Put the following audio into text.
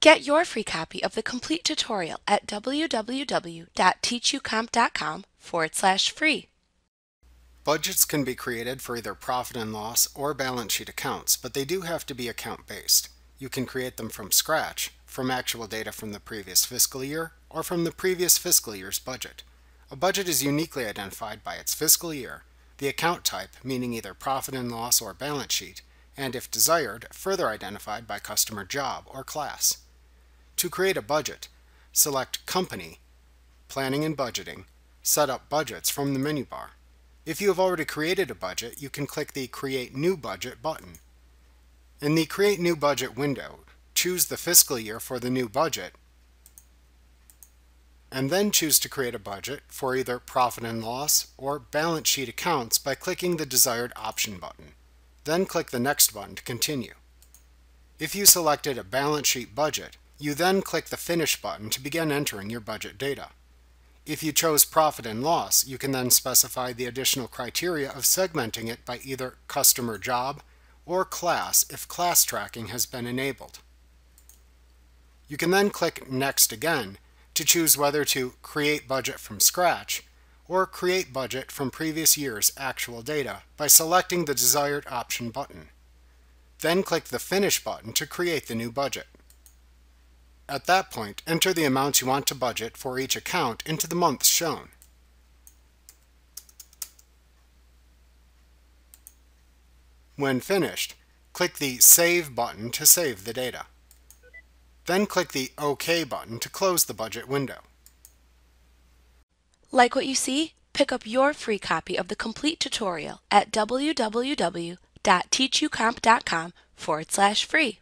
Get your free copy of the complete tutorial at www.teachucomp.com/free. Budgets can be created for either profit and loss or balance sheet accounts, but they do have to be account-based. You can create them from scratch, from actual data from the previous fiscal year, or from the previous fiscal year's budget. A budget is uniquely identified by its fiscal year, the account type, meaning either profit and loss or balance sheet, and if desired, further identified by customer job or class. To create a budget, select Company, Planning and Budgeting, Set up Budgets from the menu bar. If you have already created a budget, you can click the Create New Budget button. In the Create New Budget window, choose the fiscal year for the new budget, and then choose to create a budget for either profit and loss or balance sheet accounts by clicking the desired option button. Then click the Next button to continue. If you selected a balance sheet budget, you then click the Finish button to begin entering your budget data. If you chose profit and loss, you can then specify the additional criteria of segmenting it by either customer job or class if class tracking has been enabled. You can then click Next again to choose whether to create budget from scratch or create budget from previous year's actual data by selecting the desired option button. Then click the Finish button to create the new budget. At that point, enter the amounts you want to budget for each account into the months shown. When finished, click the Save button to save the data. Then click the OK button to close the budget window. Like what you see? Pick up your free copy of the complete tutorial at www.teachucomp.com/free.